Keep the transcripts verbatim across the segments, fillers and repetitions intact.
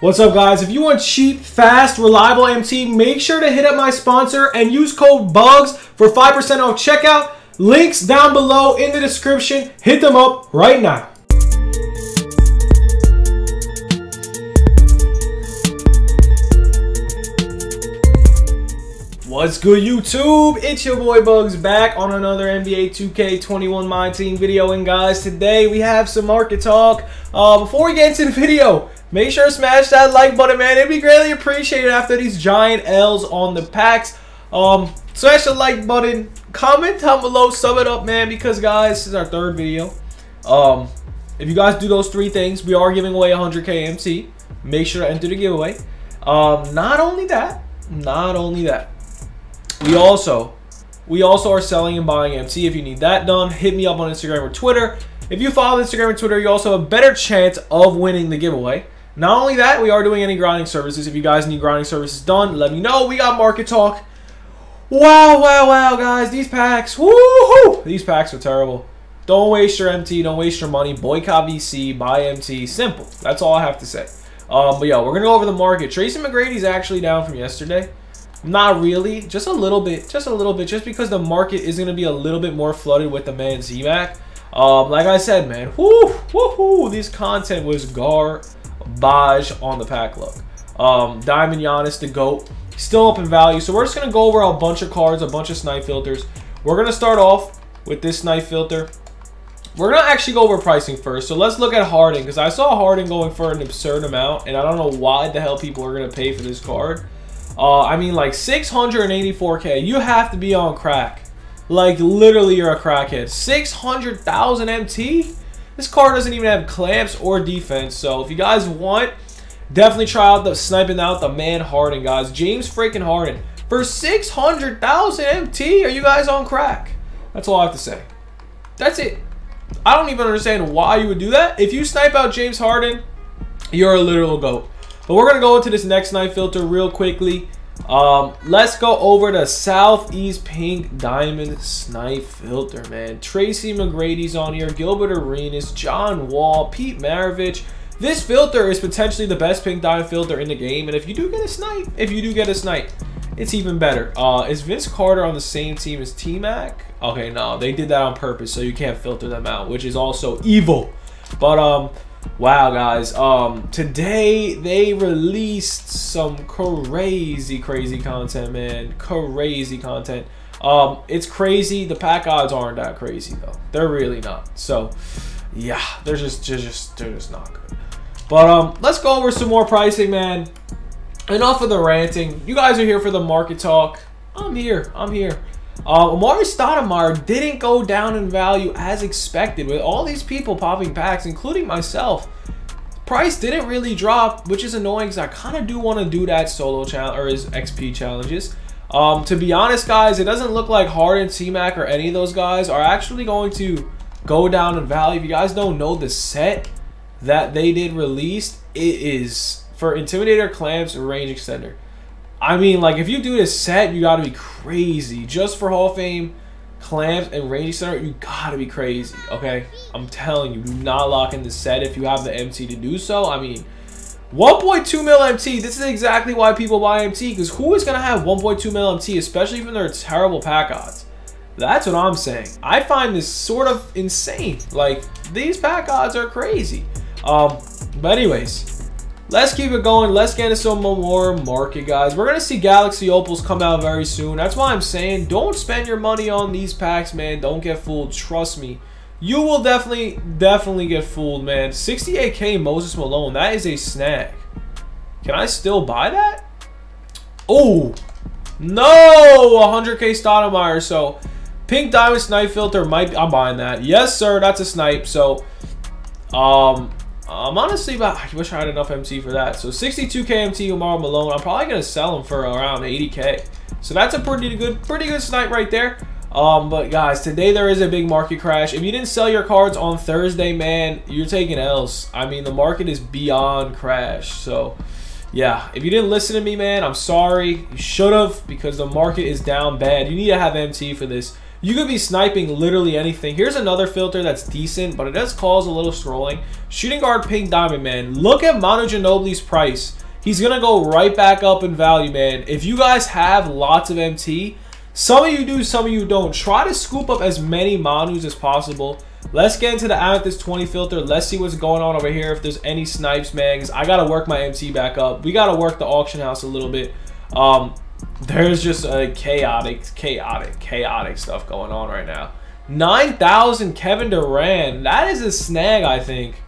What's up, guys? If you want cheap, fast, reliable M T, make sure to hit up my sponsor and use code BUGS for five percent off checkout. Links down below in the description. Hit them up right now. What's good, YouTube? It's YaBoi Bugz back on another N B A two K twenty-one My Team video. And guys, today we have some market talk. Uh, before we get into the video, make sure to smash that like button, man. It'd be greatly appreciated after these giant L's on the packs. Um, smash the like button, comment down below, sub it up, man, because guys, this is our third video. Um, if you guys do those three things, we are giving away one hundred K M T. Make sure to enter the giveaway. Um, not only that, not only that. We also, we also are selling and buying M T. If you need that done, hit me up on Instagram or Twitter. If you follow Instagram and Twitter, you also have a better chance of winning the giveaway. Not only that, we are doing any grinding services. If you guys need grinding services done, let me know. We got market talk. Wow, wow, wow, guys. These packs, woohoo! These packs are terrible. Don't waste your M T. Don't waste your money. Boycott V C. Buy M T. Simple. That's all I have to say. Um, but yeah, we're going to go over the market. Tracy McGrady's actually down from yesterday. Not really, just a little bit, just a little bit, just because the market is going to be a little bit more flooded with the man Z-Mac. Um, like I said, man, whoo, whoo, whoo, this content was garbage on the pack look. Um, Diamond Giannis, the GOAT, still up in value. So we're just going to go over a bunch of cards, a bunch of snipe filters. We're going to start off with this snipe filter. We're going to actually go over pricing first. So let's look at Harden, because I saw Harden going for an absurd amount, and I don't know why the hell people are going to pay for this card. Uh, I mean, like six hundred eighty-four K. You have to be on crack. Like, literally, you're a crackhead. six hundred thousand M T? This card doesn't even have clamps or defense. So, if you guys want, definitely try out the sniping out the man Harden, guys. James freaking Harden. For six hundred thousand M T, are you guys on crack? That's all I have to say. That's it. I don't even understand why you would do that. If you snipe out James Harden, you're a literal GOAT. But we're going to go into this next snipe filter real quickly. Um, let's go over to Southeast Pink Diamond Snipe Filter, man. Tracy McGrady's on here. Gilbert Arenas. John Wall. Pete Maravich. This filter is potentially the best Pink Diamond filter in the game. And if you do get a snipe, if you do get a snipe, it's even better. Uh, is Vince Carter on the same team as T-Mac? Okay, no. They did that on purpose, so you can't filter them out, which is also evil. But, um... wow, guys, um today they released some crazy crazy content, man. Crazy content. Um it's crazy. The pack odds aren't that crazy though. They're really not. So yeah, they're just just, just they're just not good. But um let's go over some more pricing, man. Enough of the ranting. You guys are here for the market talk. I'm here. I'm here. Uh, Amar'e Stoudemire didn't go down in value as expected. With all these people popping packs, including myself, price didn't really drop, which is annoying because I kind of do want to do that solo challenge or his X P challenges. Um, to be honest, guys, it doesn't look like Harden, T-Mac, or any of those guys are actually going to go down in value. If you guys don't know the set that they did release, it is for Intimidator, Clamps, Range Extender. I mean, like, if you do this set, you gotta be crazy. Just for Hall of Fame, Clamps, and Range Extender, you gotta be crazy, okay? I'm telling you, do not lock in the set if you have the M T to do so. I mean, one point two mil M T, this is exactly why people buy M T, because who is gonna have one point two mil M T, especially when they're terrible pack odds? That's what I'm saying. I find this sort of insane. Like, these pack odds are crazy. Um, but anyways... let's keep it going. Let's get into some more market, guys. We're going to see Galaxy Opals come out very soon. That's why I'm saying don't spend your money on these packs, man. Don't get fooled. Trust me. You will definitely, definitely get fooled, man. sixty-eight K Moses Malone. That is a snag. Can I still buy that? Oh, no. one hundred K Stoudemire. So, Pink Diamond Snipe Filter might be... I'm buying that. Yes, sir. That's a snipe. So, um... Um, honestly, I wish I had enough M T for that. So sixty-two K M T Omar Malone. I'm probably gonna sell him for around eighty K. So that's a pretty good, pretty good snipe right there. Um, but guys, today there is a big market crash. If you didn't sell your cards on Thursday, man, you're taking L's. I mean, the market is beyond crash. So yeah, if you didn't listen to me, man, I'm sorry. You should have, because the market is down bad. You need to have M T for this. You could be sniping literally anything. Here's another filter that's decent, but it does cause a little scrolling. Shooting guard pink diamond, man. Look at Manu Ginobili's price. He's going to go right back up in value, man. If you guys have lots of M T, some of you do, some of you don't. Try to scoop up as many Manus as possible. Let's get into the Amethyst twenty filter. Let's see what's going on over here. If there's any snipes, man, because I got to work my M T back up. We got to work the auction house a little bit. Um, there's just a chaotic, chaotic, chaotic stuff going on right now. nine thousand Kevin Durant. That is a snag, I think.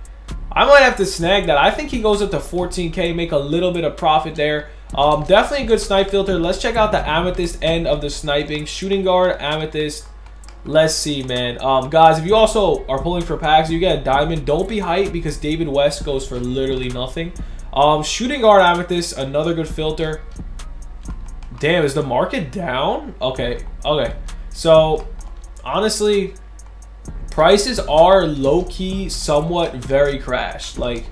I might have to snag that. I think he goes up to fourteen K, make a little bit of profit there. Um, definitely a good snipe filter. Let's check out the Amethyst end of the sniping. Shooting guard, Amethyst. Let's see, man. Um, guys, if you also are pulling for packs, you get a diamond. Don't be hyped because David West goes for literally nothing. Um, shooting guard, Amethyst, another good filter. Damn, is the market down? Okay, okay. So, honestly, prices are low-key somewhat very crashed. Like,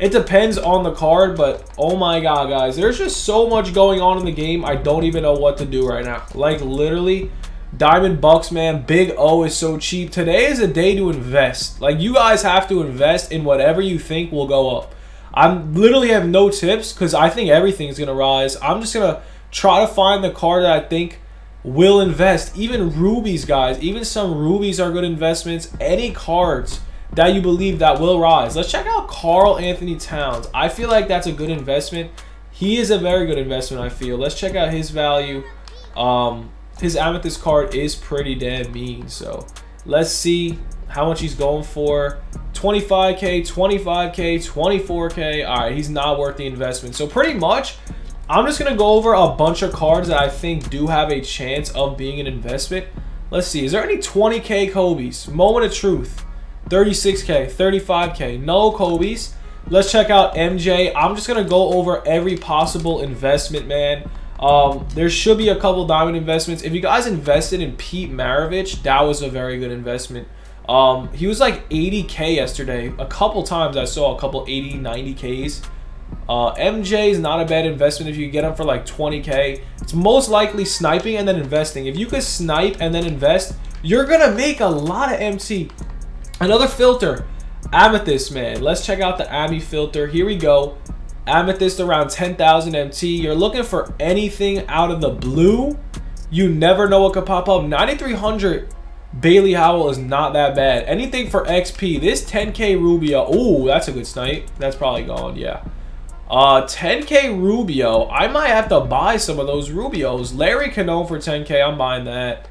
it depends on the card, but oh my god, guys, there's just so much going on in the game. I don't even know what to do right now. Like, literally, diamond bucks, man. Big O is so cheap. Today is a day to invest. Like, you guys have to invest in whatever you think will go up. I literally have no tips because I think everything's gonna rise. I'm just gonna try to find the card that I think will invest. Even rubies, guys, even some rubies are good investments. Any cards that you believe that will rise. Let's check out Carl Anthony Towns. I feel like that's a good investment. He is a very good investment, I feel. Let's check out his value. Um, his Amethyst card is pretty damn mean, so let's see how much he's going for. twenty-five K, twenty-five K, twenty-four K. All right, he's not worth the investment. So pretty much I'm just going to go over a bunch of cards that I think do have a chance of being an investment. Let's see. Is there any twenty K Kobe's? Moment of truth. thirty-six K. thirty-five K. No Kobe's. Let's check out M J. I'm just going to go over every possible investment, man. Um, there should be a couple diamond investments. If you guys invested in Pete Maravich, that was a very good investment. Um, he was like eighty K yesterday. A couple times I saw a couple eighty, ninety K's. Uh, M J is not a bad investment if you get him for like twenty K. It's most likely sniping and then investing. If you could snipe and then invest, you're gonna make a lot of M T. Another filter, Amethyst, man. Let's check out the Ami filter. Here we go. Amethyst around ten thousand M T. You're looking for anything out of the blue. You never know what could pop up. ninety-three hundred Bailey Howell is not that bad. Anything for X P. This ten K Rubio. Ooh, that's a good snipe. That's probably gone. Yeah. Uh, ten K Rubio. I might have to buy some of those Rubios. Larry Cano for ten K. I'm buying that.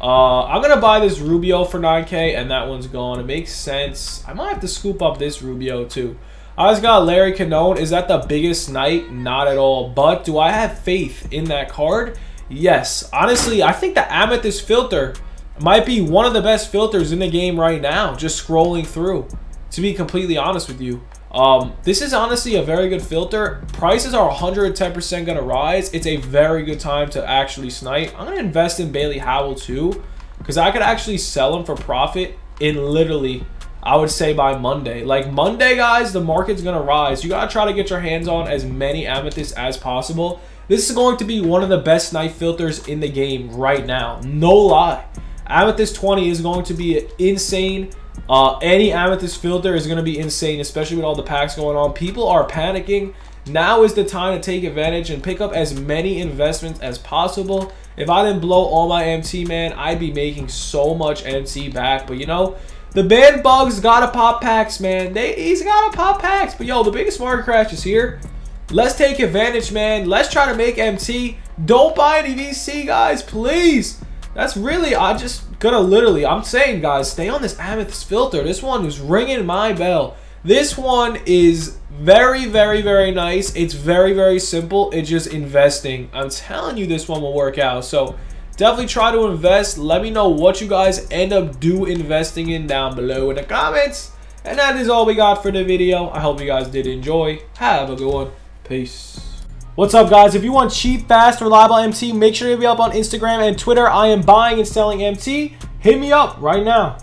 Uh, I'm going to buy this Rubio for nine K, and that one's gone. It makes sense. I might have to scoop up this Rubio, too. I just got Larry Cano. Is that the biggest snipe? Not at all. But do I have faith in that card? Yes. Honestly, I think the Amethyst filter might be one of the best filters in the game right now. Just scrolling through, to be completely honest with you. Um, this is honestly a very good filter. Prices are one hundred ten percent going to rise. It's a very good time to actually snipe. I'm going to invest in Bailey Howell too, because I could actually sell him for profit in literally, I would say by Monday. Like Monday, guys, the market's going to rise. You got to try to get your hands on as many Amethysts as possible. This is going to be one of the best snipe filters in the game right now. No lie. Amethyst twenty is going to be an insane. Uh, any Amethyst filter is going to be insane, especially with all the packs going on. People are panicking. Now is the time to take advantage and pick up as many investments as possible. If I didn't blow all my M T, man, I'd be making so much M T back. But, you know, the banned bugs got to pop packs, man. They, he's got to pop packs. But, yo, the biggest market crash is here. Let's take advantage, man. Let's try to make M T. Don't buy any V C, guys, please. That's really, I just gonna literally, I'm saying, guys, stay on this Amethyst filter. This one is ringing my bell. This one is very, very, very nice. It's very, very simple. It's just investing. I'm telling you, this one will work out. So definitely try to invest. Let me know what you guys end up do investing in down below in the comments. And that is all we got for the video. I hope you guys did enjoy. Have a good one. Peace. What's up, guys? If you want cheap, fast, reliable M T, make sure you hit me up on Instagram and Twitter. I am buying and selling M T. Hit me up right now.